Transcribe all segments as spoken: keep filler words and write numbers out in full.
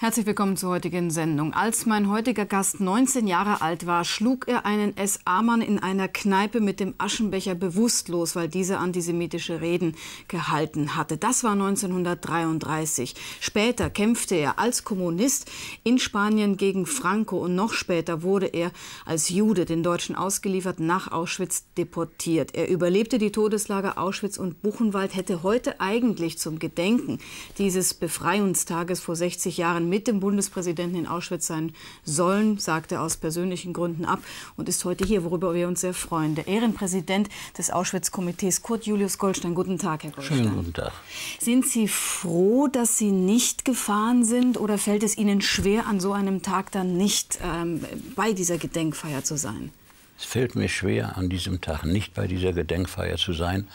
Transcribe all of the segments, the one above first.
Herzlich willkommen zur heutigen Sendung. Als mein heutiger Gast neunzehn Jahre alt war, schlug er einen S A-Mann in einer Kneipe mit dem Aschenbecher bewusstlos, weil dieser antisemitische Reden gehalten hatte. Das war neunzehnhundertdreiunddreißig. Später kämpfte er als Kommunist in Spanien gegen Franco und noch später wurde er als Jude den Deutschen ausgeliefert, nach Auschwitz deportiert. Er überlebte die Todeslager Auschwitz und Buchenwald, hätte heute eigentlich zum Gedenken dieses Befreiungstages vor sechzig Jahren mit dem Bundespräsidenten in Auschwitz sein sollen, sagt er aus persönlichen Gründen ab und ist heute hier, worüber wir uns sehr freuen. Der Ehrenpräsident des Auschwitz-Komitees, Kurt Julius Goldstein. Guten Tag, Herr Goldstein. Schönen guten Tag. Sind Sie froh, dass Sie nicht gefahren sind oder fällt es Ihnen schwer, an so einem Tag dann nicht ähm, bei dieser Gedenkfeier zu sein? Es fällt mir schwer, an diesem Tag nicht bei dieser Gedenkfeier zu sein,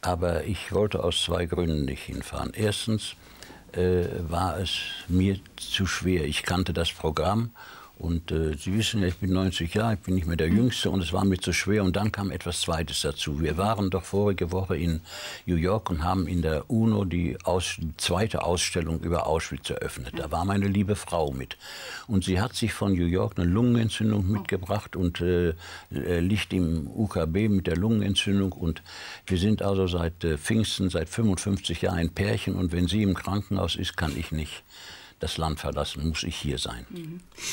aber ich wollte aus zwei Gründen nicht hinfahren. Erstens war es mir zu schwer. Ich kannte das Programm und äh, Sie wissen ja, ich bin neunzig Jahre, ich bin nicht mehr der Jüngste und es war mir zu schwer. Und dann kam etwas Zweites dazu. Wir waren doch vorige Woche in New York und haben in der UNO die, Aus die zweite Ausstellung über Auschwitz eröffnet. Da war meine liebe Frau mit und sie hat sich von New York eine Lungenentzündung mitgebracht und äh, liegt im U K B mit der Lungenentzündung und wir sind also seit äh, Pfingsten, seit fünfundfünfzig Jahren ein Pärchen und wenn sie im Krankenhaus ist, kann ich nicht das Land verlassen, muss ich hier sein.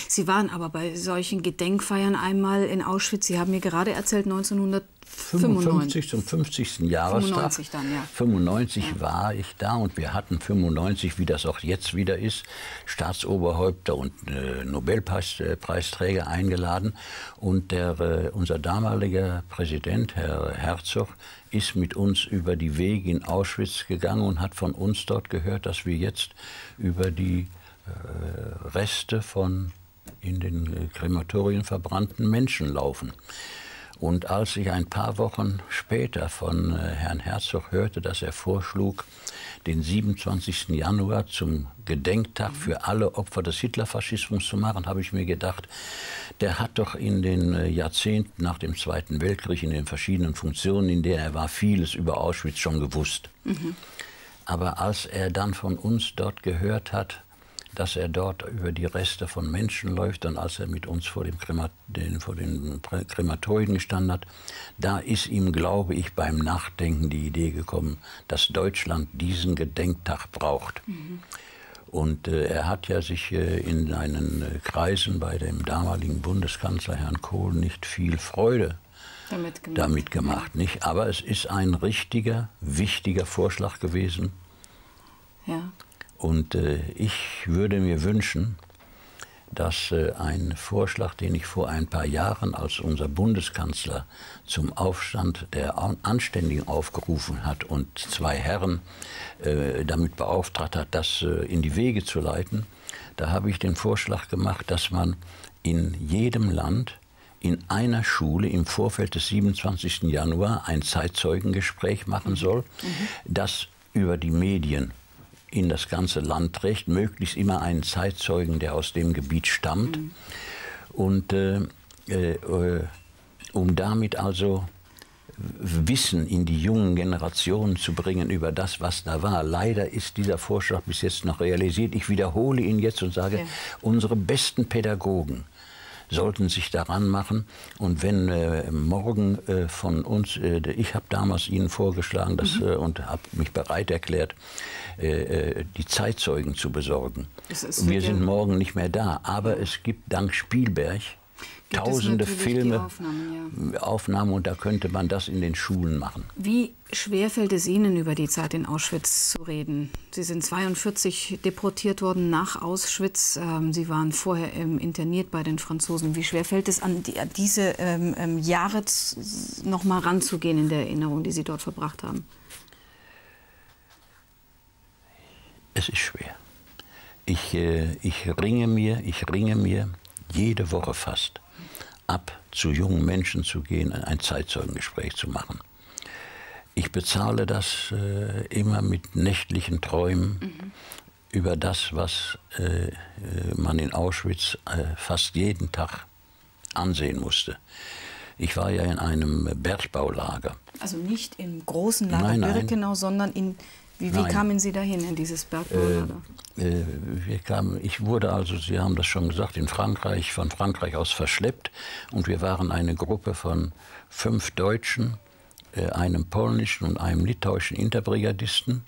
Sie waren aber bei solchen Gedenkfeiern einmal in Auschwitz. Sie haben mir gerade erzählt, neunzehnhundertfünfundneunzig zum fünfzigsten Jahrestag. fünfundneunzig dann, ja. fünfundneunzig ja. War ich da und wir hatten fünfundneunzig, wie das auch jetzt wieder ist, Staatsoberhäupter und äh, Nobelpreisträger eingeladen. Und der, äh, unser damaliger Präsident, Herr Herzog, ist mit uns über die Wege in Auschwitz gegangen und hat von uns dort gehört, dass wir jetzt über die äh, Reste von in den Krematorien verbrannten Menschen laufen. Und als ich ein paar Wochen später von äh, Herrn Herzog hörte, dass er vorschlug, den siebenundzwanzigsten Januar zum Gedenktag für alle Opfer des Hitlerfaschismus zu machen, habe ich mir gedacht, der hat doch in den Jahrzehnten nach dem Zweiten Weltkrieg, in den verschiedenen Funktionen, in der er war, vieles über Auschwitz schon gewusst. Mhm. Aber als er dann von uns dort gehört hat, dass er dort über die Reste von Menschen läuft und als er mit uns vor, dem Kremat den, vor den Krematorien gestanden hat, da ist ihm, glaube ich, beim Nachdenken die Idee gekommen, dass Deutschland diesen Gedenktag braucht. Mhm. Und äh, er hat ja sich äh, in seinen äh, Kreisen bei dem damaligen Bundeskanzler Herrn Kohl nicht viel Freude damit gemacht. Damit gemacht nicht? Aber es ist ein richtiger, wichtiger Vorschlag gewesen. Ja. Und äh, ich würde mir wünschen, dass äh, ein Vorschlag, den ich vor ein paar Jahren als unser Bundeskanzler zum Aufstand der Anständigen aufgerufen hat und zwei Herren äh, damit beauftragt hat, das äh, in die Wege zu leiten, da habe ich den Vorschlag gemacht, dass man in jedem Land in einer Schule im Vorfeld des siebenundzwanzigsten Januar ein Zeitzeugengespräch machen soll, mhm. das über die Medien in das ganze Land trägt, möglichst immer einen Zeitzeugen, der aus dem Gebiet stammt. Mhm. Und äh, äh, um damit also Wissen in die jungen Generationen zu bringen über das, was da war. Leider ist dieser Vorschlag bis jetzt noch realisiert. Ich wiederhole ihn jetzt und sage, ja. Unsere besten Pädagogen sollten sich daran machen. Und wenn äh, morgen äh, von uns, äh, ich habe damals Ihnen vorgeschlagen dass, mhm. äh, und habe mich bereit erklärt, äh, die Zeitzeugen zu besorgen. Wir sind morgen nicht mehr da, aber es gibt dank Spielberg gibt tausende Filme, Aufnahmen, ja. Aufnahmen und da könnte man das in den Schulen machen. Wie schwer fällt es Ihnen, über die Zeit in Auschwitz zu reden? Sie sind neunzehnhundertzweiundvierzig deportiert worden nach Auschwitz. Sie waren vorher interniert bei den Franzosen. Wie schwer fällt es, an diese Jahre noch mal ranzugehen in der Erinnerung, die Sie dort verbracht haben? Es ist schwer. Ich, ich ringe mir, ich ringe mir jede Woche fast ab, zu jungen Menschen zu gehen, ein Zeitzeugengespräch zu machen. Ich bezahle das äh, immer mit nächtlichen Träumen mhm. über das, was äh, man in Auschwitz äh, fast jeden Tag ansehen musste. Ich war ja in einem Bergbaulager. Also nicht im großen Lager nein, nein. Birkenau, sondern in Wie, wie kamen Sie dahin, in dieses Berglager? Äh, äh, wir kamen, ich wurde also, Sie haben das schon gesagt, in Frankreich, von Frankreich aus verschleppt. Und wir waren eine Gruppe von fünf Deutschen, äh, einem polnischen und einem litauischen Interbrigadisten.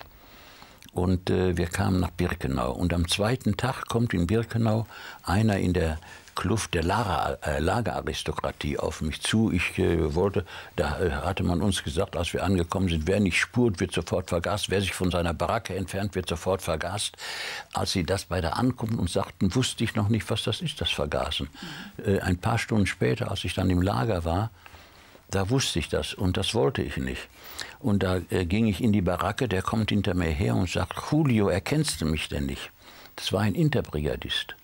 Und äh, wir kamen nach Birkenau. Und am zweiten Tag kommt in Birkenau einer in der Kluft der Lageraristokratie auf mich zu. Ich äh, wollte, da hatte man uns gesagt, als wir angekommen sind, wer nicht spurt, wird sofort vergast, wer sich von seiner Baracke entfernt, wird sofort vergast. Als sie das bei der Ankunft und sagten, wusste ich noch nicht, was das ist, das Vergasen. Äh, ein paar Stunden später, als ich dann im Lager war, da wusste ich das und das wollte ich nicht. Und da äh, ging ich in die Baracke, der kommt hinter mir her und sagt, Julio, erkennst du mich denn nicht? Das war ein Interbrigadist.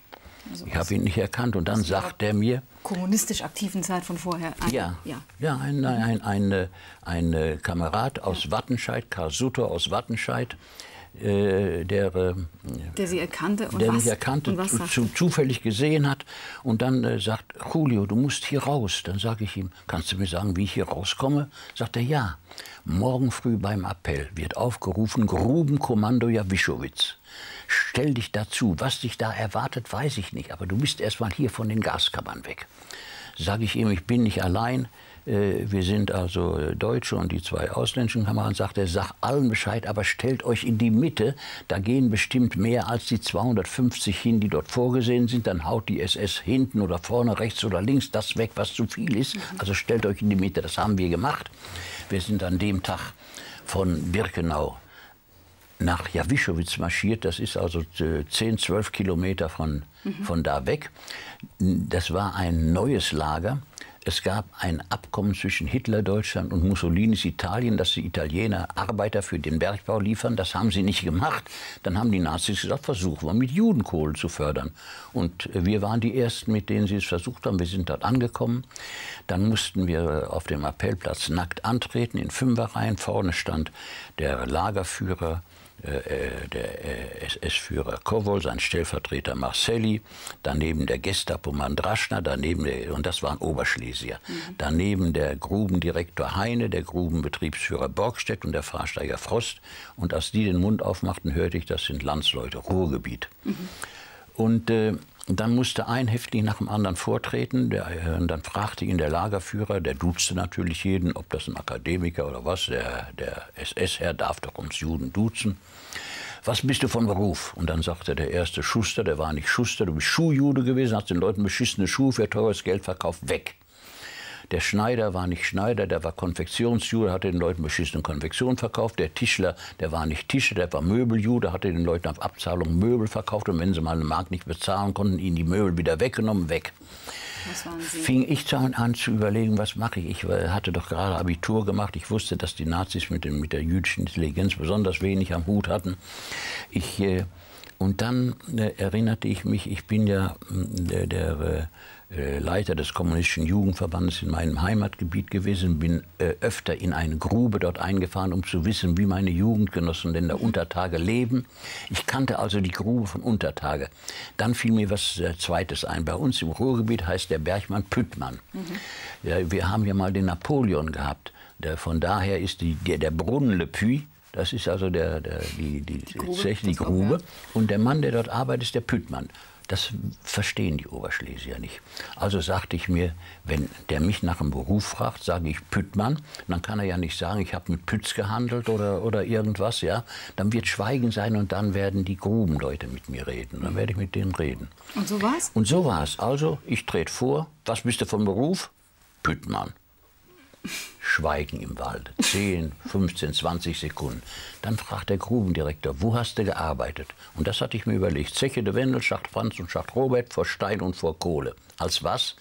Also ich habe ihn nicht erkannt und dann sagt er mir... Kommunistisch aktiven Zeit von vorher. Ein, ja, ja. ja ein, ein, ein, ein, ein Kamerad aus Wattenscheid, Karl Sutter aus Wattenscheid, äh, der, äh, der sie erkannte und der was, mich erkannte, und was zu, zufällig gesehen hat. Und dann äh, sagt, Julio, du musst hier raus. Dann sage ich ihm, kannst du mir sagen, wie ich hier rauskomme? Sagt er, ja. Morgen früh beim Appell wird aufgerufen, Grubenkommando Jawischowitz. Stell dich dazu, was dich da erwartet, weiß ich nicht, aber du bist erstmal hier von den Gaskammern weg. Sage ich ihm, ich bin nicht allein, äh, wir sind also Deutsche und die zwei ausländischen Kameraden, sagt er, sag allen Bescheid, aber stellt euch in die Mitte, da gehen bestimmt mehr als die zweihundertfünfzig hin, die dort vorgesehen sind, dann haut die S S hinten oder vorne, rechts oder links das weg, was zu viel ist, also stellt euch in die Mitte, das haben wir gemacht. Wir sind an dem Tag von Birkenau nach Jawischowitz marschiert, das ist also zehn, zwölf Kilometer von, mhm. von da weg. Das war ein neues Lager. Es gab ein Abkommen zwischen Hitler-Deutschland und Mussolinis Italien, dass die Italiener Arbeiter für den Bergbau liefern. Das haben sie nicht gemacht. Dann haben die Nazis gesagt, versuchen wir mit Judenkohlen zu fördern. Und wir waren die Ersten, mit denen sie es versucht haben. Wir sind dort angekommen. Dann mussten wir auf dem Appellplatz nackt antreten, in Fünferreihen. Vorne stand der Lagerführer, der S S-Führer Kowol, sein Stellvertreter Marcelli, daneben der Gestapo-Mann Draschner, daneben der, und das waren Oberschlesier, mhm. daneben der Grubendirektor Heine, der Grubenbetriebsführer Borgstedt und der Fahrsteiger Frost. Und als die den Mund aufmachten, hörte ich, das sind Landsleute, Ruhrgebiet. Mhm. Und äh, dann musste ein Häftling nach dem anderen vortreten. Der, und dann fragte ihn der Lagerführer, der duzte natürlich jeden, ob das ein Akademiker oder was, der, der S S-Herr darf doch uns Juden duzen. Was bist du von Beruf? Und dann sagte der erste Schuster, der war nicht Schuster, du bist Schuhjude gewesen, hast den Leuten beschissene Schuhe für teures Geld verkauft, weg. Der Schneider war nicht Schneider, der war Konfektionsjude, hatte den Leuten beschissene Konfektionen verkauft. Der Tischler, der war nicht Tische, der war Möbeljude, hatte den Leuten auf Abzahlung Möbel verkauft. Und wenn sie mal eine Mark nicht bezahlen konnten, ihnen die Möbel wieder weggenommen, weg. Was waren Sie? Fing ich an zu überlegen, was mache ich? Ich hatte doch gerade Abitur gemacht. Ich wusste, dass die Nazis mit, dem, mit der jüdischen Intelligenz besonders wenig am Hut hatten. Ich, äh, und dann äh, erinnerte ich mich, ich bin ja äh, der... Äh, Leiter des kommunistischen Jugendverbandes in meinem Heimatgebiet gewesen, bin äh, öfter in eine Grube dort eingefahren, um zu wissen, wie meine Jugendgenossen denn da unter Tage leben. Ich kannte also die Grube von Untertage. Dann fiel mir was äh, Zweites ein. Bei uns im Ruhrgebiet heißt der Bergmann Püttmann. Mhm. Ja, wir haben ja mal den Napoleon gehabt. Der, von daher ist die, der, der Brunnen Le Puy, das ist also der, der, die, die, die Grube. Zeche, die Grube. Auch, ja. Und der Mann, der dort arbeitet, ist der Püttmann. Das verstehen die Oberschlesier nicht. Also sagte ich mir, wenn der mich nach dem Beruf fragt, sage ich Püttmann. Dann kann er ja nicht sagen, ich habe mit Pütz gehandelt oder, oder irgendwas. Ja? Dann wird Schweigen sein und dann werden die Grubenleute mit mir reden. Dann werde ich mit denen reden. Und so war's? Und so war's. Also ich trete vor, was bist du vom Beruf? Püttmann. Schweigen im Wald. zehn, fünfzehn, zwanzig Sekunden. Dann fragt der Grubendirektor, wo hast du gearbeitet? Und das hatte ich mir überlegt. Zeche de Wendel, Schacht Franz und Schacht Robert, vor Stein und vor Kohle. Als was?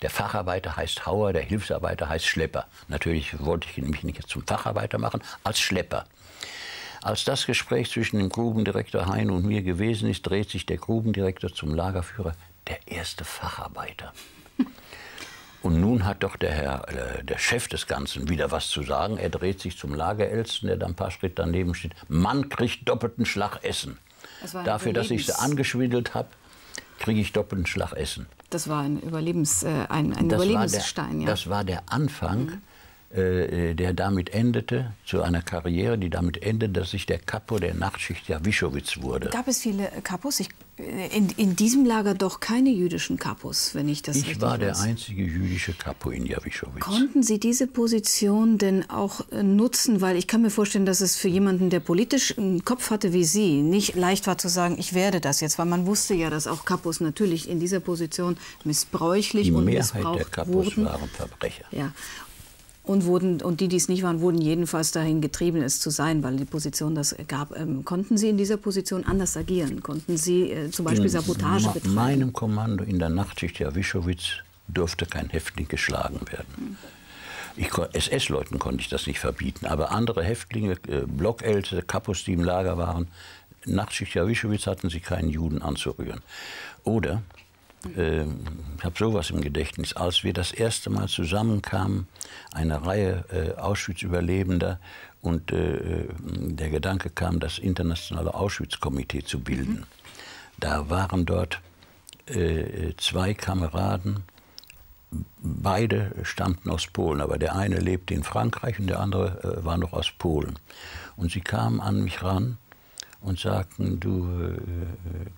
Der Facharbeiter heißt Hauer, der Hilfsarbeiter heißt Schlepper. Natürlich wollte ich mich nicht zum Facharbeiter machen, als Schlepper. Als das Gespräch zwischen dem Grubendirektor Heine und mir gewesen ist, dreht sich der Grubendirektor zum Lagerführer, der erste Facharbeiter. Und nun hat doch der Herr, äh, der Chef des Ganzen, wieder was zu sagen. Er dreht sich zum Lagerältesten, der dann ein paar Schritte daneben steht. Mann kriegt doppelten Schlag Essen. Das war Dafür, dass ich sie angeschwindelt habe, kriege ich doppelten Schlag Essen. Das war ein, Überlebens, äh, ein, ein das Überlebensstein, war der, ja. Das war der Anfang mhm. äh, der damit endete, zu einer Karriere, die damit endete, dass ich der Kapo der Nachtschicht Jawischowitz wurde. Gab es viele Kapos? Ich, in, in diesem Lager doch keine jüdischen Kapos, wenn ich das ich richtig weiß. Ich war der einzige jüdische Kapo in Jawischowitz. Konnten Sie diese Position denn auch nutzen? Weil ich kann mir vorstellen, dass es für jemanden, der politisch einen Kopf hatte wie Sie, nicht leicht war zu sagen, ich werde das jetzt. Weil man wusste ja, dass auch Kapos natürlich in dieser Position missbräuchlich und missbraucht wurden. Die Mehrheit der Kapos waren Verbrecher. Ja. Und, wurden, und die, die es nicht waren, wurden jedenfalls dahin getrieben, es zu sein, weil die Position das gab. Ähm, konnten Sie in dieser Position anders agieren? Konnten Sie äh, zum Beispiel in Sabotage betreiben? In meinem Kommando in der Nachtschicht Jawischowitz durfte kein Häftling geschlagen werden. S S-Leuten konnte ich das nicht verbieten, aber andere Häftlinge, äh, Blockälte, Kapos, die im Lager waren, Nachtschicht Jawischowitz hatten sie keinen Juden anzurühren. Oder, äh, ich habe sowas im Gedächtnis, als wir das erste Mal zusammenkamen, eine Reihe äh, Auschwitz-Überlebender, und äh, der Gedanke kam, das internationale Auschwitz-Komitee zu bilden. Mhm. Da waren dort äh, zwei Kameraden, beide stammten aus Polen, aber der eine lebte in Frankreich und der andere äh, war noch aus Polen. Und sie kamen an mich ran und sagten, du äh,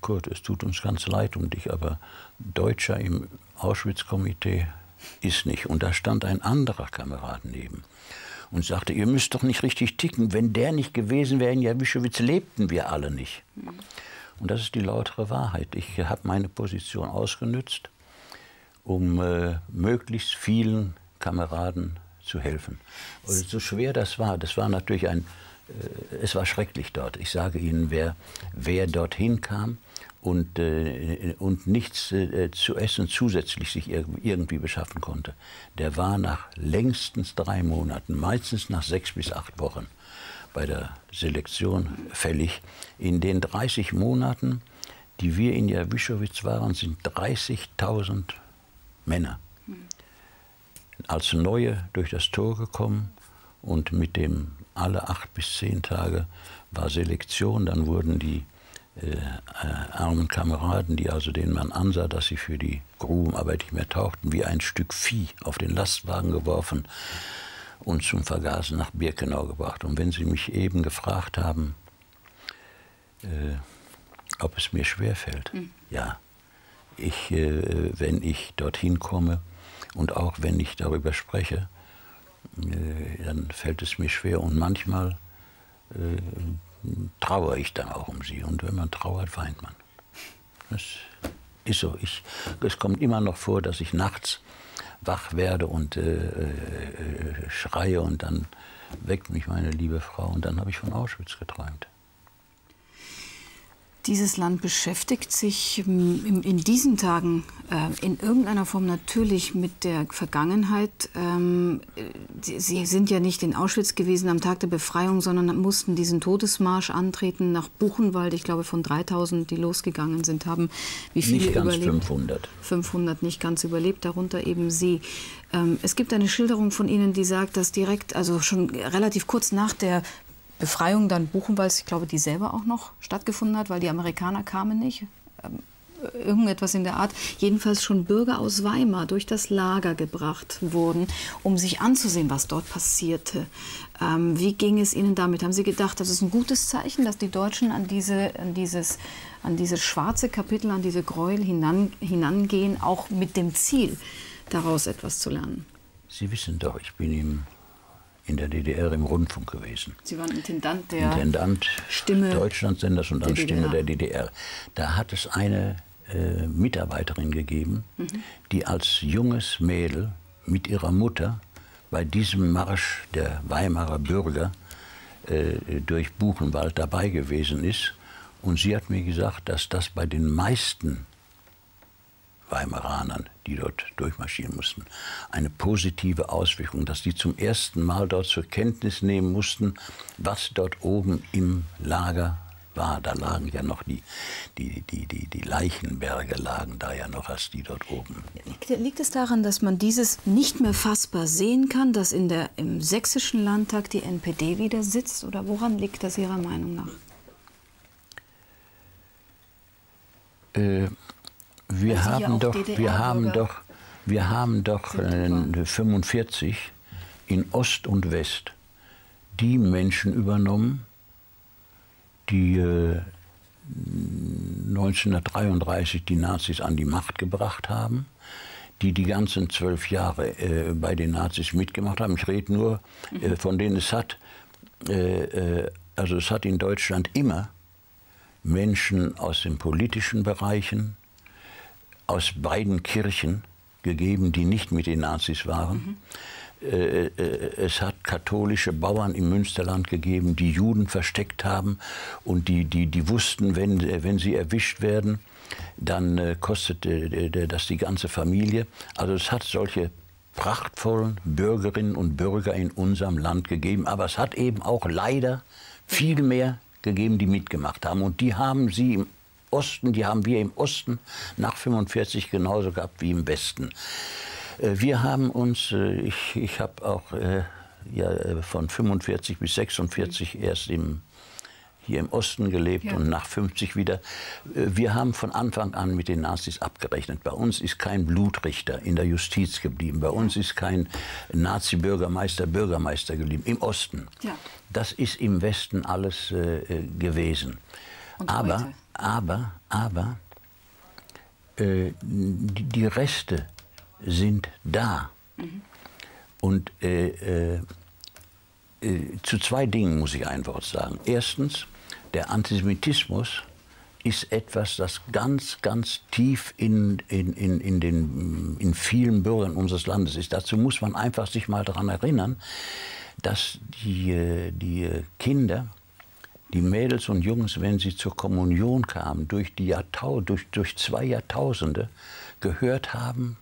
Kurt, es tut uns ganz leid um dich, aber Deutscher im Auschwitz-Komitee ist nicht. Und da stand ein anderer Kamerad neben und sagte, ihr müsst doch nicht richtig ticken, wenn der nicht gewesen wäre in Jawischowitz, lebten wir alle nicht. Und das ist die lautere Wahrheit. Ich habe meine Position ausgenutzt, um äh, möglichst vielen Kameraden zu helfen. Also, so schwer das war, das war natürlich ein, äh, es war schrecklich dort. Ich sage Ihnen, wer, wer dorthin kam und, äh, und nichts äh, zu essen zusätzlich sich ir irgendwie beschaffen konnte, der war nach längstens drei Monaten, meistens nach sechs bis acht Wochen bei der Selektion fällig. In den dreißig Monaten, die wir in Jawischowitz waren, sind dreißigtausend Männer als Neue durch das Tor gekommen, und mit dem alle acht bis zehn Tage war Selektion. Dann wurden die äh, äh, armen Kameraden, die also denen man ansah, dass sie für die Grubenarbeit nicht mehr tauchten, wie ein Stück Vieh auf den Lastwagen geworfen und zum Vergasen nach Birkenau gebracht. Und wenn Sie mich eben gefragt haben, äh, ob es mir schwerfällt, mhm. ja. Ich, äh, wenn ich dorthin komme und auch wenn ich darüber spreche, äh, dann fällt es mir schwer. Und manchmal äh, trauere ich dann auch um sie. Und wenn man trauert, weint man. Das ist so. Ich, es kommt immer noch vor, dass ich nachts wach werde und äh, äh, schreie. Und dann weckt mich meine liebe Frau. Und dann habe ich von Auschwitz geträumt. Dieses Land beschäftigt sich in diesen Tagen in irgendeiner Form natürlich mit der Vergangenheit. Sie sind ja nicht in Auschwitz gewesen am Tag der Befreiung, sondern mussten diesen Todesmarsch antreten nach Buchenwald. Ich glaube, von dreitausend, die losgegangen sind, haben wie viele nicht ganz überlebt? fünfhundert. fünfhundert nicht ganz überlebt, darunter eben Sie. Es gibt eine Schilderung von Ihnen, die sagt, dass direkt, also schon relativ kurz nach der Befreiung dann Buchenwalds, ich glaube, die selber auch noch stattgefunden hat, weil die Amerikaner kamen nicht. Irgendetwas in der Art. Jedenfalls schon Bürger aus Weimar durch das Lager gebracht wurden, um sich anzusehen, was dort passierte. Ähm, wie ging es Ihnen damit? Haben Sie gedacht, das ist ein gutes Zeichen, dass die Deutschen an, diese, an, dieses, an dieses schwarze Kapitel, an diese Gräuel hinan, hinangehen, auch mit dem Ziel, daraus etwas zu lernen? Sie wissen doch, ich bin im in der D D R im Rundfunk gewesen. Sie waren Intendant der Intendant Stimme Deutschlandsenders und dann der Stimme der D D R. Da hat es eine äh, Mitarbeiterin gegeben, mhm. die als junges Mädel mit ihrer Mutter bei diesem Marsch der Weimarer Bürger äh, durch Buchenwald dabei gewesen ist. Und sie hat mir gesagt, dass das bei den meisten Weimaranern, die dort durchmarschieren mussten, eine positive Auswirkung, dass die zum ersten Mal dort zur Kenntnis nehmen mussten, was dort oben im Lager war. Da lagen ja noch die, die, die, die, die Leichenberge, lagen da ja noch, als die dort oben. Liegt es daran, dass man dieses nicht mehr fassbar sehen kann, dass in der, im Sächsischen Landtag die N P D wieder sitzt? Oder woran liegt das Ihrer Meinung nach? Äh, Wir haben, doch, wir haben doch, wir haben doch, wir haben doch fünfundvierzig in Ost und West die Menschen übernommen, die äh, neunzehnhundertdreiunddreißig die Nazis an die Macht gebracht haben, die die ganzen zwölf Jahre äh, bei den Nazis mitgemacht haben. Ich rede nur äh, von denen, es hat, äh, äh, also es hat in Deutschland immer Menschen aus den politischen Bereichen, aus beiden Kirchen gegeben, die nicht mit den Nazis waren. Mhm. Äh, äh, es hat katholische Bauern im Münsterland gegeben, die Juden versteckt haben und die, die, die wussten, wenn, wenn sie erwischt werden, dann äh, kostet äh, das die ganze Familie. Also es hat solche prachtvollen Bürgerinnen und Bürger in unserem Land gegeben, aber es hat eben auch leider viel mehr gegeben, die mitgemacht haben. Und die haben sie im Osten, die haben wir im Osten nach neunzehnhundertfünfundvierzig genauso gehabt wie im Westen. Wir haben uns, ich, ich habe auch äh, ja, von fünfundvierzig bis sechsundvierzig erst im, hier im Osten gelebt, ja, und nach fünfzig wieder. Wir haben von Anfang an mit den Nazis abgerechnet. Bei uns ist kein Blutrichter in der Justiz geblieben. Bei uns ist kein Nazi-Bürgermeister, Bürgermeister geblieben, im Osten. Ja. Das ist im Westen alles äh, gewesen. Und aber heute? Aber, aber äh, die, die Reste sind da. Mhm. Und äh, äh, äh, zu zwei Dingen muss ich ein Wort sagen. Erstens, der Antisemitismus ist etwas, das ganz, ganz tief in, in, in, in, den, in vielen Bürgern unseres Landes ist. Dazu muss man einfach sich mal daran erinnern, dass die, die Kinder, die Mädels und Jungs, wenn sie zur Kommunion kamen, durch, die Jahrtau durch, durch zwei Jahrtausende gehört haben,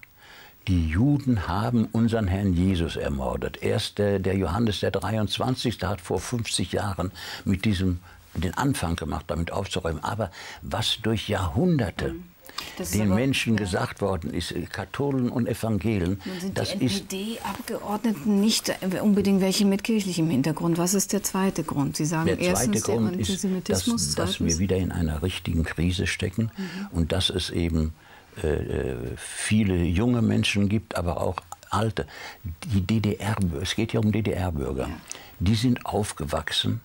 die Juden haben unseren Herrn Jesus ermordet. Erst der, der Johannes der dreiundzwanzigste hat vor fünfzig Jahren mit diesem, den Anfang gemacht, damit aufzuräumen. Aber was durch Jahrhunderte mhm. Das den aber, Menschen ja. gesagt worden ist, Katholiken und Evangelen. Nun sind das die N P D-Abgeordneten nicht unbedingt welche mit kirchlichem Hintergrund. Was ist der zweite Grund? Sie sagen der erstens, der Antisemitismus ist, dass, dass wir wieder in einer richtigen Krise stecken, mhm. und dass es eben äh, viele junge Menschen gibt, aber auch alte. Die D D R, es geht ja um D D R-Bürger, ja. die sind aufgewachsen.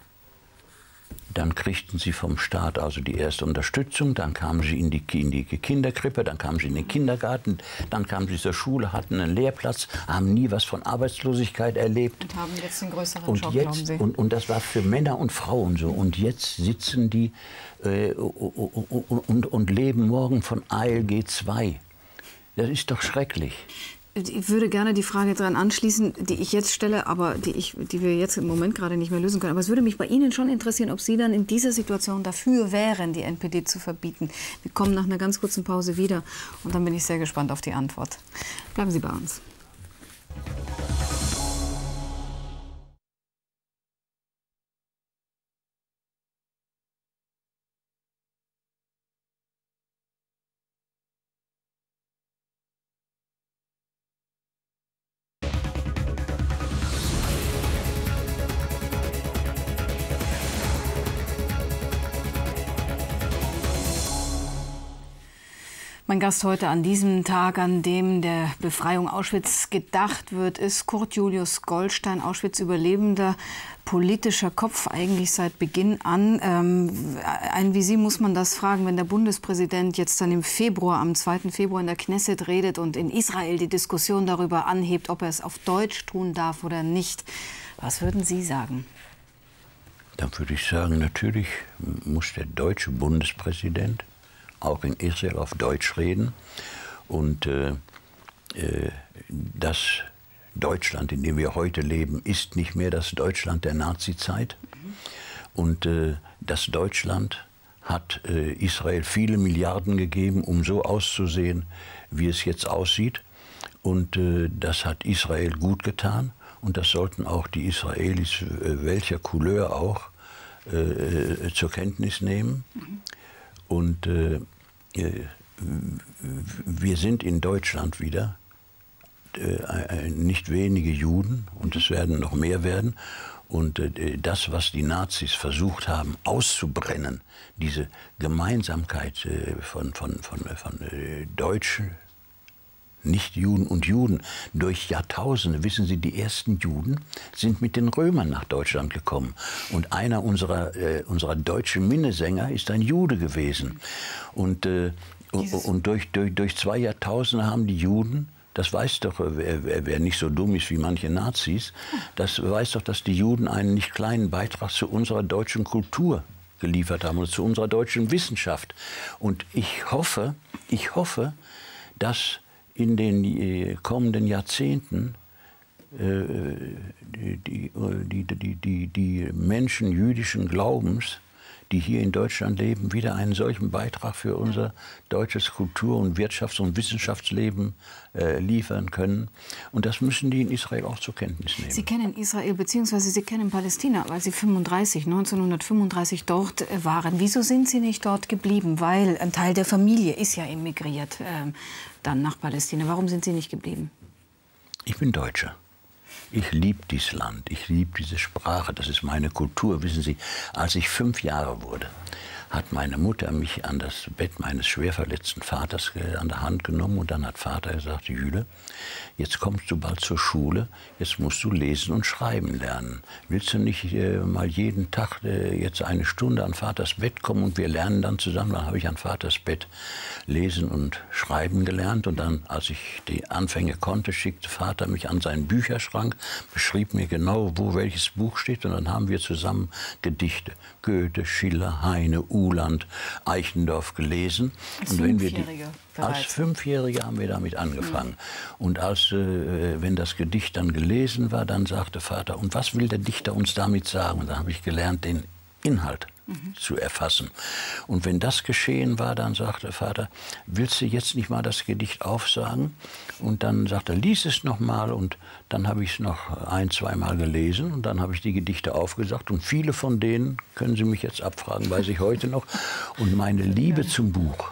Dann kriegten sie vom Staat also die erste Unterstützung, dann kamen sie in die, in die Kinderkrippe, dann kamen sie in den Kindergarten, dann kamen sie zur Schule, hatten einen Lehrplatz, haben nie was von Arbeitslosigkeit erlebt. Und haben jetzt den größeren und Schock, jetzt, glauben Sie? Und, und das war für Männer und Frauen so. Und jetzt sitzen die äh, und, und, und leben morgen von A L G zwei. Das ist doch schrecklich. Ich würde gerne die Frage daran anschließen, die ich jetzt stelle, aber die, ich, die wir jetzt im Moment gerade nicht mehr lösen können. Aber es würde mich bei Ihnen schon interessieren, ob Sie dann in dieser Situation dafür wären, die N P D zu verbieten. Wir kommen nach einer ganz kurzen Pause wieder und dann bin ich sehr gespannt auf die Antwort. Bleiben Sie bei uns. Mein Gast heute an diesem Tag, an dem der Befreiung Auschwitz gedacht wird, ist Kurt Julius Goldstein, Auschwitz-Überlebender, politischer Kopf eigentlich seit Beginn an. Ähm, ein wie Sie muss man das fragen, wenn der Bundespräsident jetzt dann im Februar, am zweiten Februar in der Knesset redet und in Israel die Diskussion darüber anhebt, ob er es auf Deutsch tun darf oder nicht. Was würden Sie sagen? Dann würde ich sagen, natürlich muss der deutsche Bundespräsident auch in Israel auf Deutsch reden und äh, das Deutschland, in dem wir heute leben, ist nicht mehr das Deutschland der Nazizeit, und äh, das Deutschland hat äh, Israel viele Milliarden gegeben, um so auszusehen, wie es jetzt aussieht, und äh, das hat Israel gut getan, und das sollten auch die Israelis, äh, welcher Couleur auch, äh, zur Kenntnis nehmen. Mhm. Und äh, wir sind in Deutschland wieder, äh, nicht wenige Juden, und es werden noch mehr werden. Und äh, das, was die Nazis versucht haben auszubrennen, diese Gemeinsamkeit äh, von, von, von, von äh, Deutschen, Nichtjuden und Juden durch Jahrtausende. Wissen Sie, die ersten Juden sind mit den Römern nach Deutschland gekommen. Und einer unserer, äh, unserer deutschen Minnesänger ist ein Jude gewesen. Und, äh, und durch, durch, durch zwei Jahrtausende haben die Juden, das weiß doch, wer, wer nicht so dumm ist wie manche Nazis, das weiß doch, dass die Juden einen nicht kleinen Beitrag zu unserer deutschen Kultur geliefert haben und zu unserer deutschen Wissenschaft. Und ich hoffe, ich hoffe, dass in den kommenden Jahrzehnten äh, die, die, die, die, die Menschen jüdischen Glaubens, die hier in Deutschland leben, wieder einen solchen Beitrag für unser deutsches Kultur- und Wirtschafts- und Wissenschaftsleben äh, liefern können. Und das müssen die in Israel auch zur Kenntnis nehmen. Sie kennen Israel bzw. Sie kennen Palästina, weil Sie neunzehnhundertfünfunddreißig dort waren. Wieso sind Sie nicht dort geblieben? Weil ein Teil der Familie ist ja emigriert äh, dann nach Palästina. Warum sind Sie nicht geblieben? Ich bin Deutscher. Ich liebe dieses Land, ich liebe diese Sprache, das ist meine Kultur. Wissen Sie, als ich fünf Jahre wurde, hat meine Mutter mich an das Bett meines schwerverletzten Vaters an der Hand genommen und dann hat Vater gesagt, Jüle, jetzt kommst du bald zur Schule, jetzt musst du lesen und schreiben lernen. Willst du nicht äh, mal jeden Tag äh, jetzt eine Stunde an Vaters Bett kommen und wir lernen dann zusammen? Dann habe ich an Vaters Bett lesen und schreiben gelernt und dann, als ich die Anfänge konnte, schickte Vater mich an seinen Bücherschrank, beschrieb mir genau, wo welches Buch steht und dann haben wir zusammen Gedichte, Goethe, Schiller, Heine, Uhland, Eichendorff gelesen. Als Fünfjährige? Als Fünfjährige haben wir damit angefangen. Mhm. Und als, äh, wenn das Gedicht dann gelesen war, dann sagte Vater, und was will der Dichter uns damit sagen? Und dann habe ich gelernt, den Inhalt mhm. zu erfassen. Und wenn das geschehen war, dann sagte Vater, willst du jetzt nicht mal das Gedicht aufsagen? Und dann sagte er, lies es noch mal. Und dann habe ich es noch ein-, zweimal gelesen. Und dann habe ich die Gedichte aufgesagt. Und viele von denen, können Sie mich jetzt abfragen, weiß ich heute noch. Und meine Liebe zum Buch,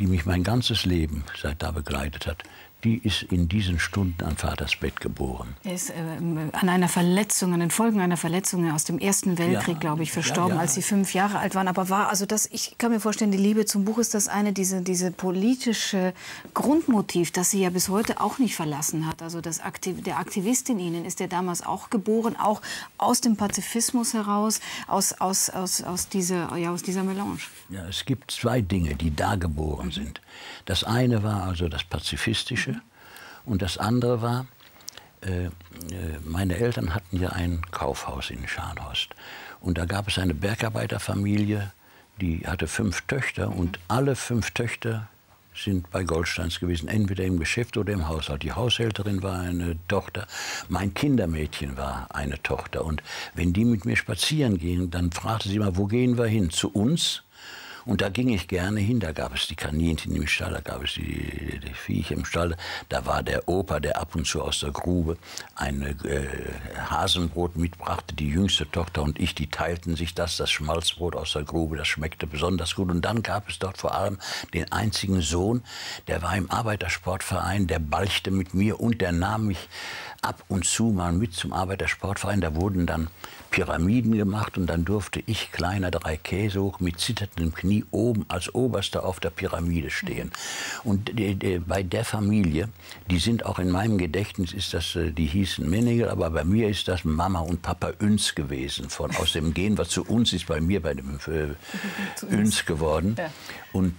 die mich mein ganzes Leben seit da begleitet hat, die ist in diesen Stunden an Vaters Bett geboren. Er ist äh, an einer Verletzung, an den Folgen einer Verletzung aus dem Ersten Weltkrieg, ja, glaube ich, verstorben, ja, ja. als sie fünf Jahre alt waren. Aber war, also das, ich kann mir vorstellen, die Liebe zum Buch ist das eine, diese, diese politische Grundmotiv, das sie ja bis heute auch nicht verlassen hat. Also das Aktiv, der Aktivist in Ihnen ist ja damals auch geboren, auch aus dem Pazifismus heraus, aus, aus, aus, aus, diese, ja, aus dieser Melange. Ja, es gibt zwei Dinge, die da geboren sind. Das eine war also das Pazifistische. Und das andere war, äh, meine Eltern hatten ja ein Kaufhaus in Scharnhorst. Und da gab es eine Bergarbeiterfamilie, die hatte fünf Töchter. Und alle fünf Töchter sind bei Goldsteins gewesen, entweder im Geschäft oder im Haushalt. Die Haushälterin war eine Tochter, mein Kindermädchen war eine Tochter. Und wenn die mit mir spazieren gingen, dann fragte sie immer, wo gehen wir hin? Zu uns? Und da ging ich gerne hin, da gab es die Kaninchen im Stall, da gab es die, die Viecher im Stall, da war der Opa, der ab und zu aus der Grube ein äh, Hasenbrot mitbrachte, die jüngste Tochter und ich, die teilten sich das, das Schmalzbrot aus der Grube, das schmeckte besonders gut. Und dann gab es dort vor allem den einzigen Sohn, der war im Arbeitersportverein, der balchte mit mir und der nahm mich ab und zu mal mit zum Arbeitersportverein, da wurden dann Pyramiden gemacht und dann durfte ich, kleiner drei Käse hoch, mit zitterndem Knie oben als Oberster auf der Pyramide stehen. Und de, de, bei der Familie, die sind auch in meinem Gedächtnis, ist das, die hießen Menegel, aber bei mir ist das Mama und Papa Uns gewesen. Von, aus dem Gen, was zu uns ist, bei mir bei dem äh, Uns geworden. Ja. Und,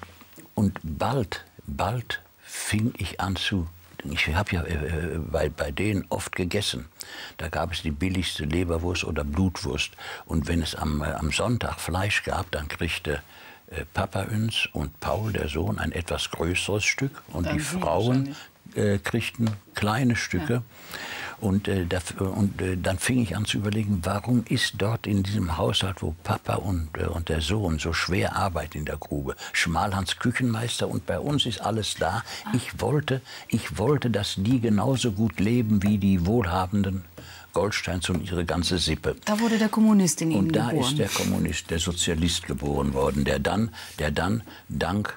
und bald, bald fing ich an zu... Ich habe ja äh, bei, bei denen oft gegessen. Da gab es die billigste Leberwurst oder Blutwurst. Und wenn es am, äh, am Sonntag Fleisch gab, dann kriegte äh, Papa Uns und Paul, der Sohn, ein etwas größeres Stück. Und die Frauen äh, kriegten kleine Stücke. Ja. Und, äh, da, und äh, dann fing ich an zu überlegen, warum ist dort in diesem Haushalt, wo Papa und, äh, und der Sohn so schwer arbeiten in der Grube, Schmalhans Küchenmeister und bei uns ist alles da. Ich wollte, ich wollte, dass die genauso gut leben wie die wohlhabenden Goldsteins und ihre ganze Sippe. Da wurde der Kommunist in Ihnen geboren. Und da ist der Kommunist, der Sozialist geboren worden, der dann, der dann dank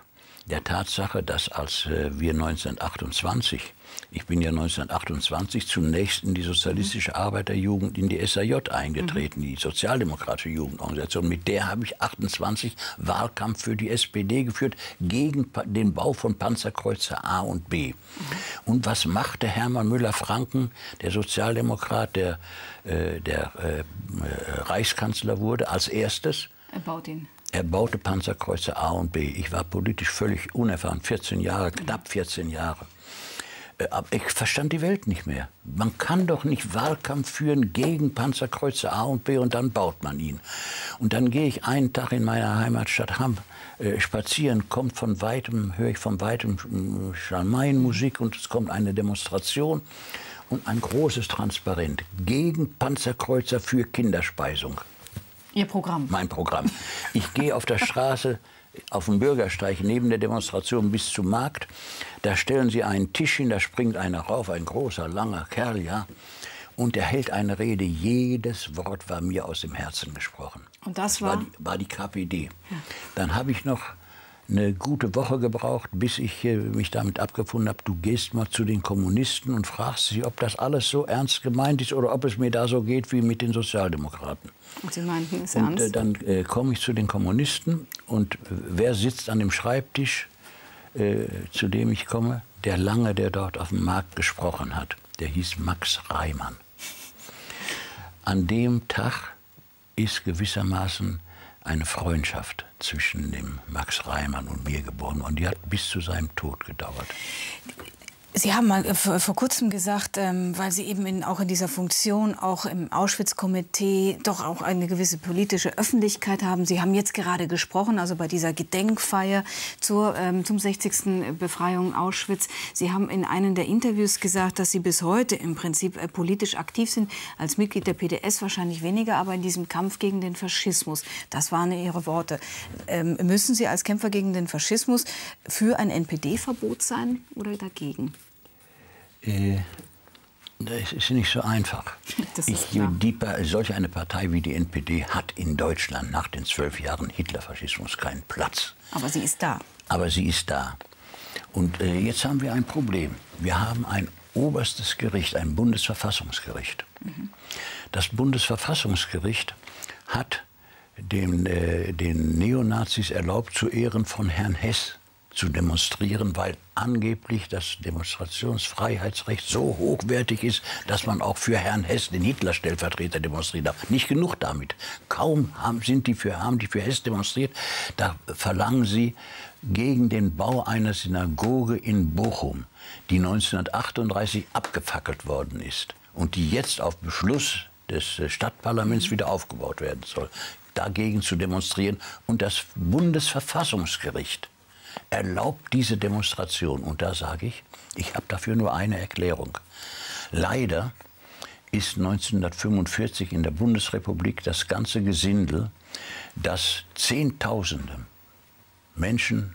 der Tatsache, dass als wir neunzehnhundertachtundzwanzig, ich bin ja neunzehnhundertachtundzwanzig zunächst in die sozialistische Arbeiterjugend, in die S A J eingetreten, mhm. die sozialdemokratische Jugendorganisation. Mit der habe ich achtundzwanzig Wahlkampf für die S P D geführt, gegen den Bau von Panzerkreuzer A und B. Mhm. Und was machte Hermann Müller-Franken, der Sozialdemokrat, der, äh, der äh, Reichskanzler wurde, als erstes? Er baut ihn. Er baute Panzerkreuzer A und B. Ich war politisch völlig unerfahren, vierzehn Jahre, knapp vierzehn Jahre. Aber ich verstand die Welt nicht mehr. Man kann doch nicht Wahlkampf führen gegen Panzerkreuzer A und B und dann baut man ihn. Und dann gehe ich einen Tag in meiner Heimatstadt Hamm äh, spazieren, kommt von weitem, höre ich von weitem Schalmeienmusik und es kommt eine Demonstration und ein großes Transparent gegen Panzerkreuzer für Kinderspeisung. Ihr Programm? Mein Programm. Ich gehe auf der Straße, auf dem Bürgersteig neben der Demonstration bis zum Markt. Da stellen sie einen Tisch hin, da springt einer rauf, ein großer, langer Kerl, ja. Und er hält eine Rede. Jedes Wort war mir aus dem Herzen gesprochen. Und das war? Das war die, war die K P D. Ja. Dann habe ich noch eine gute Woche gebraucht, bis ich äh, mich damit abgefunden habe, du gehst mal zu den Kommunisten und fragst sie, ob das alles so ernst gemeint ist oder ob es mir da so geht wie mit den Sozialdemokraten. Und sie meinten es ernst? Und äh, dann äh, komme ich zu den Kommunisten und äh, wer sitzt an dem Schreibtisch, äh, zu dem ich komme? Der Lange, der dort auf dem Markt gesprochen hat, der hieß Max Reimann. An dem Tag ist gewissermaßen eine Freundschaft zwischen dem Max Reimann und mir geboren. Und die hat bis zu seinem Tod gedauert. Sie haben mal vor kurzem gesagt, weil Sie eben in, auch in dieser Funktion, auch im Auschwitz-Komitee, doch auch eine gewisse politische Öffentlichkeit haben. Sie haben jetzt gerade gesprochen, also bei dieser Gedenkfeier zur, zum sechzigsten Befreiung Auschwitz. Sie haben in einem der Interviews gesagt, dass Sie bis heute im Prinzip politisch aktiv sind. Als Mitglied der P D S wahrscheinlich weniger, aber in diesem Kampf gegen den Faschismus. Das waren Ihre Worte. Müssen Sie als Kämpfer gegen den Faschismus für ein N P D-Verbot sein oder dagegen? Es ist nicht so einfach. Ich, die, solch eine Partei wie die N P D hat in Deutschland nach den zwölf Jahren Hitlerfaschismus keinen Platz. Aber sie ist da. Aber sie ist da. Und äh, jetzt haben wir ein Problem. Wir haben ein oberstes Gericht, ein Bundesverfassungsgericht. Mhm. Das Bundesverfassungsgericht hat den, äh, den Neonazis erlaubt, zu Ehren von Herrn Hess zu demonstrieren, weil angeblich das Demonstrationsfreiheitsrecht so hochwertig ist, dass man auch für Herrn Hess, den Hitler-Stellvertreter, demonstrieren darf. Nicht genug damit. Kaum haben, sind die für, haben die für Hess demonstriert, da verlangen sie gegen den Bau einer Synagoge in Bochum, die neunzehnhundertachtunddreißig abgefackelt worden ist und die jetzt auf Beschluss des Stadtparlaments wieder aufgebaut werden soll, dagegen zu demonstrieren. Und das Bundesverfassungsgericht erlaubt diese Demonstration. Und da sage ich, ich habe dafür nur eine Erklärung. Leider ist neunzehnhundertfünfundvierzig in der Bundesrepublik das ganze Gesindel, das Zehntausende Menschen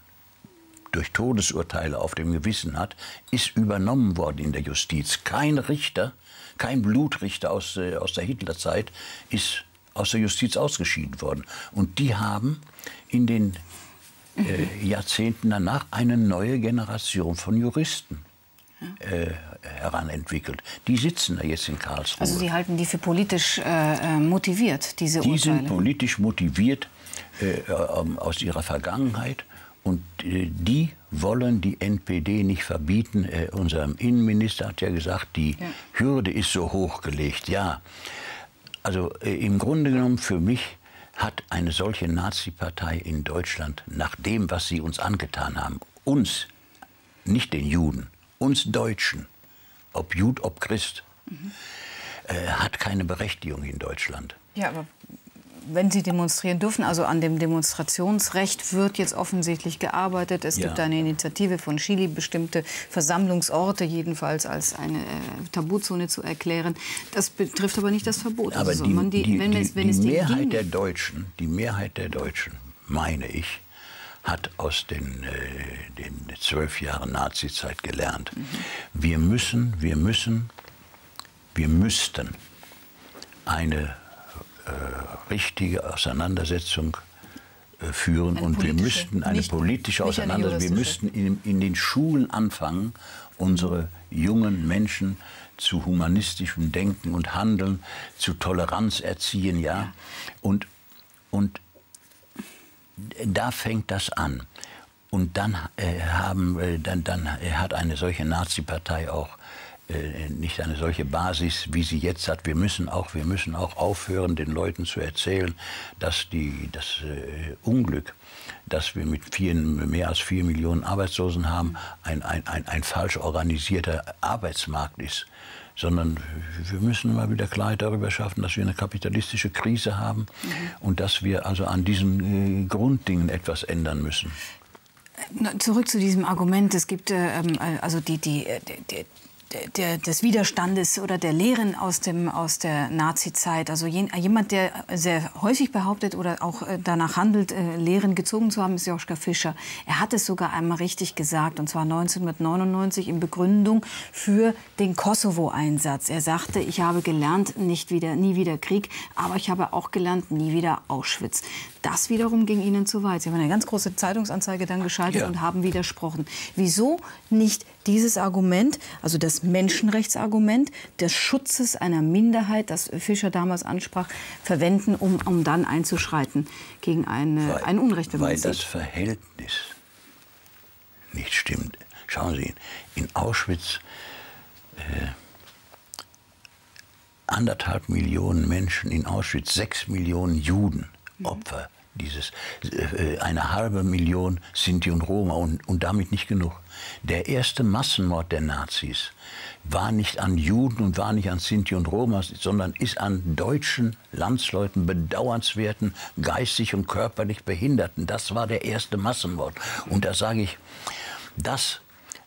durch Todesurteile auf dem Gewissen hat, ist übernommen worden in der Justiz. Kein Richter, kein Blutrichter aus, äh, aus der Hitlerzeit ist aus der Justiz ausgeschieden worden. Und die haben in den Äh, Jahrzehnten danach eine neue Generation von Juristen äh, heranentwickelt. Die sitzen da jetzt in Karlsruhe. Also Sie halten die für politisch äh, motiviert, diese Urteile? Die sind politisch motiviert äh, aus ihrer Vergangenheit. Und äh, die wollen die N P D nicht verbieten. Äh, unser Innenminister hat ja gesagt, die ja. Hürde ist so hochgelegt. Ja, also äh, im Grunde genommen für mich hat eine solche Nazi-Partei in Deutschland nach dem, was sie uns angetan haben, uns, nicht den Juden, uns Deutschen, ob Jud, ob Christ, mhm. äh, hat keine Berechtigung in Deutschland. Ja, aber wenn Sie demonstrieren dürfen, also an dem Demonstrationsrecht wird jetzt offensichtlich gearbeitet. Es ja. gibt eine Initiative von Chili, bestimmte Versammlungsorte jedenfalls als eine äh, Tabuzone zu erklären. Das betrifft aber nicht das Verbot. Aber also die, man die, die, wenn die, es, wenn die es Mehrheit ging, der Deutschen, die Mehrheit der Deutschen, meine ich, hat aus den, äh, den zwölf Jahren Nazizeit gelernt. Mhm. Wir müssen, wir müssen, wir müssten eine richtige Auseinandersetzung führen eine und wir müssten eine politische Auseinandersetzung, wir müssten in, in den Schulen anfangen, unsere jungen Menschen zu humanistischem Denken und Handeln, zu Toleranz erziehen, ja, ja. Und, und da fängt das an. Und dann, äh, haben, äh, dann, dann hat eine solche Nazi-Partei auch äh, nicht eine solche Basis, wie sie jetzt hat. Wir müssen auch, wir müssen auch aufhören, den Leuten zu erzählen, dass die, das äh, Unglück, dass wir mit vielen, mehr als vier Millionen Arbeitslosen haben, ein, ein, ein, ein falsch organisierter Arbeitsmarkt ist. Sondern wir müssen mal wieder Klarheit darüber schaffen, dass wir eine kapitalistische Krise haben, mhm, und dass wir also an diesen äh, Grunddingen etwas ändern müssen. Zurück zu diesem Argument, es gibt ähm, also die, die, die, die, der, des Widerstandes oder der Lehren aus, dem, aus der Nazizeit. Also jen, jemand, der sehr häufig behauptet oder auch danach handelt, äh, Lehren gezogen zu haben, ist Joschka Fischer. Er hat es sogar einmal richtig gesagt, und zwar neunzehnhundertneunundneunzig in Begründung für den Kosovo-Einsatz. Er sagte, ich habe gelernt, nicht wieder, nie wieder Krieg, aber ich habe auch gelernt, nie wieder Auschwitz. Das wiederum ging Ihnen zu weit. Sie haben eine ganz große Zeitungsanzeige dann geschaltet, ja, und haben widersprochen. Wieso nicht dieses Argument, also das Menschenrechtsargument des Schutzes einer Minderheit, das Fischer damals ansprach, verwenden, um, um dann einzuschreiten gegen eine, weil, ein Unrecht, wenn man es sieht? Weil das Verhältnis nicht stimmt. Schauen Sie, in Auschwitz äh, anderthalb Millionen Menschen, in Auschwitz sechs Millionen Juden, Opfer dieses, äh, eine halbe Million Sinti und Roma und, und damit nicht genug. Der erste Massenmord der Nazis war nicht an Juden und war nicht an Sinti und Roma, sondern ist an deutschen Landsleuten, bedauernswerten, geistig und körperlich Behinderten. Das war der erste Massenmord. Und da sage ich, das,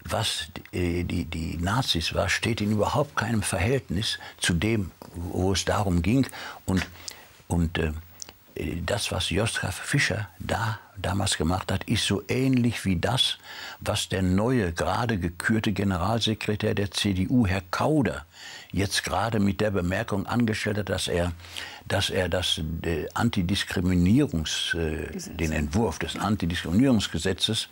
was die, die, die Nazis war, steht in überhaupt keinem Verhältnis zu dem, wo es darum ging. Und, und äh, das, was Joschka Fischer da damals gemacht hat, ist so ähnlich wie das, was der neue, gerade gekürte Generalsekretär der C D U, Herr Kauder, jetzt gerade mit der Bemerkung angestellt hat, dass er, dass er das äh, Antidiskriminierungs, äh, den Entwurf des Antidiskriminierungsgesetzes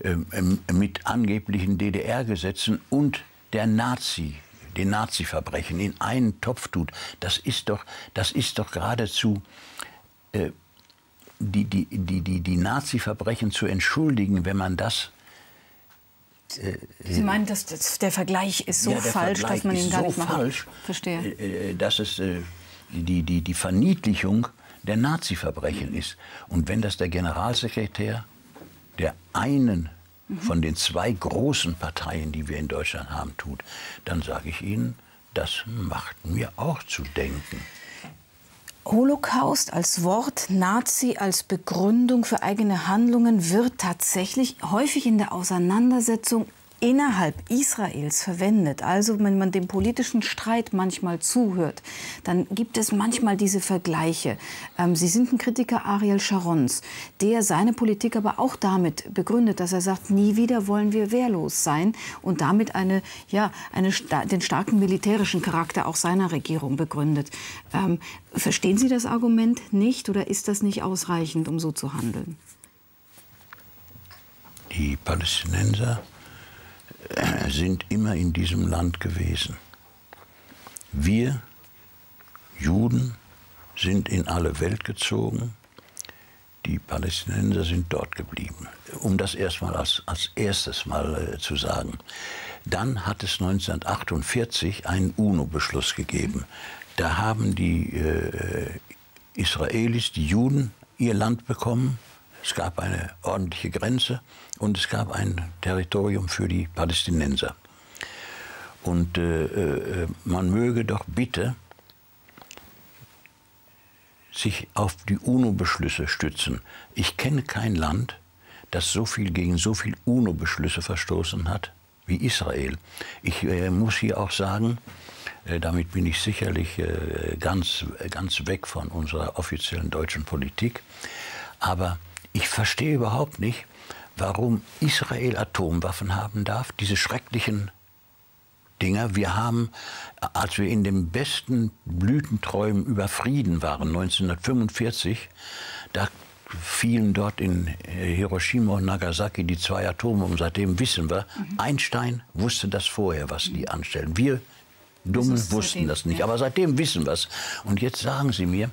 äh, äh, mit angeblichen D D R-Gesetzen und der Nazi, den Nazi-Verbrechen in einen Topf tut. Das ist doch, das ist doch geradezu... die, die, die, die, die Nazi-Verbrechen zu entschuldigen, wenn man das... Äh, Sie meinen, dass das, der Vergleich ist so ja, falsch, Vergleich dass man ihn gar so nicht machen falsch, verstehe. Dass es äh, die, die, die Verniedlichung der Nazi-Verbrechen ist. Und wenn das der Generalsekretär der einen mhm. von den zwei großen Parteien, die wir in Deutschland haben, tut, dann sage ich Ihnen, das macht mir auch zu denken. Holocaust als Wort, Nazi als Begründung für eigene Handlungen wird tatsächlich häufig in der Auseinandersetzung innerhalb Israels verwendet. Also wenn man dem politischen Streit manchmal zuhört, dann gibt es manchmal diese Vergleiche. Ähm, Sie sind ein Kritiker Ariel Sharons, der seine Politik aber auch damit begründet, dass er sagt, nie wieder wollen wir wehrlos sein und damit eine, ja, eine, den starken militärischen Charakter auch seiner Regierung begründet. Ähm, verstehen Sie das Argument nicht oder ist das nicht ausreichend, um so zu handeln? Die Palästinenser sind immer in diesem Land gewesen. Wir Juden sind in alle Welt gezogen, die Palästinenser sind dort geblieben. Um das erstmal als, als erstes mal äh, zu sagen. Dann hat es neunzehnhundertachtundvierzig einen UNO-Beschluss gegeben. Da haben die äh, Israelis, die Juden, ihr Land bekommen. Es gab eine ordentliche Grenze und es gab ein Territorium für die Palästinenser. Und äh, man möge doch bitte sich auf die UNO-Beschlüsse stützen. Ich kenne kein Land, das so viel gegen so viele UNO-Beschlüsse verstoßen hat wie Israel. Ich äh, muss hier auch sagen, äh, damit bin ich sicherlich äh, ganz, ganz weg von unserer offiziellen deutschen Politik, aber ich verstehe überhaupt nicht, warum Israel Atomwaffen haben darf, diese schrecklichen Dinger. Wir haben, als wir in den besten Blütenträumen über Frieden waren, neunzehnhundertfünfundvierzig, da fielen dort in Hiroshima und Nagasaki die zwei Atome um. Seitdem wissen wir, mhm. Einstein wusste das vorher, was die anstellen. Wir Dummen das wussten seitdem, das nicht. Ja. Aber seitdem wissen wir es. Und jetzt sagen Sie mir,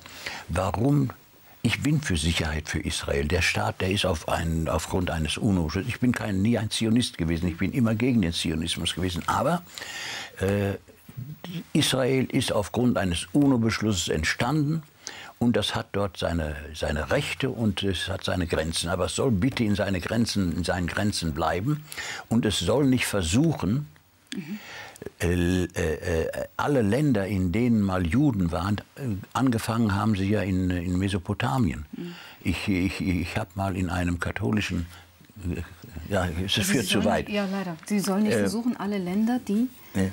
warum... Ich bin für Sicherheit für Israel. Der Staat, der ist auf einen, aufgrund eines U N O. Ich bin kein, nie ein Zionist gewesen. Ich bin immer gegen den Zionismus gewesen. Aber äh, Israel ist aufgrund eines U N O-Beschlusses entstanden. Und das hat dort seine, seine Rechte und es hat seine Grenzen. Aber es soll bitte in, seine Grenzen, in seinen Grenzen bleiben. Und es soll nicht versuchen... Mhm. Äh, äh, alle Länder, in denen mal Juden waren, äh, angefangen haben sie ja in, in Mesopotamien. Mhm. Ich, ich, ich habe mal in einem katholischen... Äh, ja, es sie führt zu weit. Ja, leider. Sie sollen nicht äh, versuchen, alle Länder, die... Äh,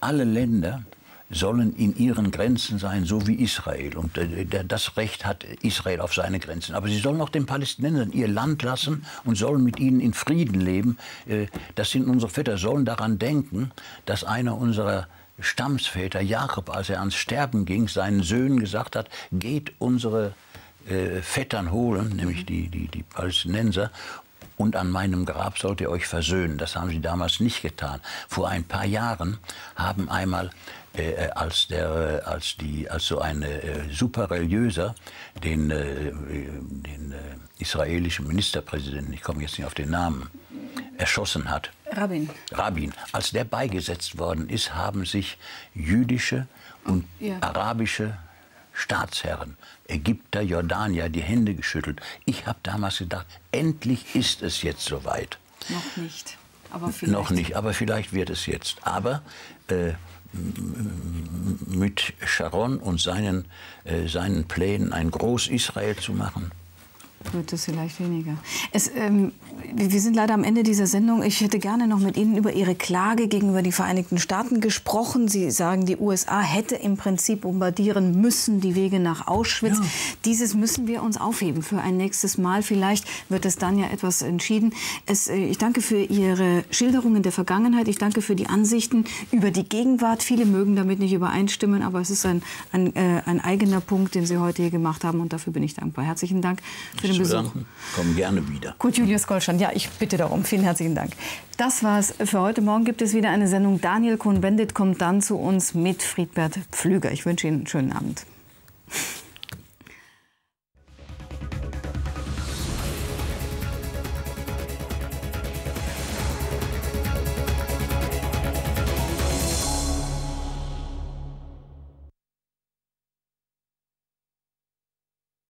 alle Länder sollen in ihren Grenzen sein, so wie Israel. Und äh, das Recht hat Israel auf seine Grenzen. Aber sie sollen auch den Palästinensern ihr Land lassen und sollen mit ihnen in Frieden leben. Äh, das sind unsere Väter, sollen daran denken, dass einer unserer Stammsväter, Jakob, als er ans Sterben ging, seinen Söhnen gesagt hat, geht unsere äh, Vettern holen, nämlich die, die, die Palästinenser, und an meinem Grab sollt ihr euch versöhnen. Das haben sie damals nicht getan. Vor ein paar Jahren haben einmal... Äh, als, der, äh, als, die, als so ein äh, superreligiöser den, äh, den äh, israelischen Ministerpräsidenten, ich komme jetzt nicht auf den Namen, erschossen hat. Rabin. Rabin. Als der beigesetzt worden ist, haben sich jüdische und ja. arabische Staatsherren, Ägypter, Jordanier, die Hände geschüttelt. Ich habe damals gedacht, endlich ist es jetzt soweit. Noch nicht, aber vielleicht. Noch nicht, aber vielleicht wird es jetzt. Aber... Äh, mit Sharon und seinen, äh, seinen Plänen, ein Groß-Israel zu machen? Wird es vielleicht weniger. Es, ähm, wir sind leider am Ende dieser Sendung. Ich hätte gerne noch mit Ihnen über Ihre Klage gegenüber die Vereinigten Staaten gesprochen. Sie sagen, die U S A hätte im Prinzip bombardieren müssen, die Wege nach Auschwitz. Ja. Dieses müssen wir uns aufheben für ein nächstes Mal. Vielleicht wird es dann ja etwas entschieden. Es, äh, ich danke für Ihre Schilderungen der Vergangenheit. Ich danke für die Ansichten über die Gegenwart. Viele mögen damit nicht übereinstimmen, aber es ist ein, ein, äh, ein eigener Punkt, den Sie heute hier gemacht haben. Und dafür bin ich dankbar. Herzlichen Dank für den Kommen gerne wieder. Kurt Julius Goldstein, ja, ich bitte darum. Vielen herzlichen Dank. Das war's für heute. Morgen gibt es wieder eine Sendung. Daniel Cohn-Bendit kommt dann zu uns mit Friedbert Pflüger. Ich wünsche Ihnen einen schönen Abend.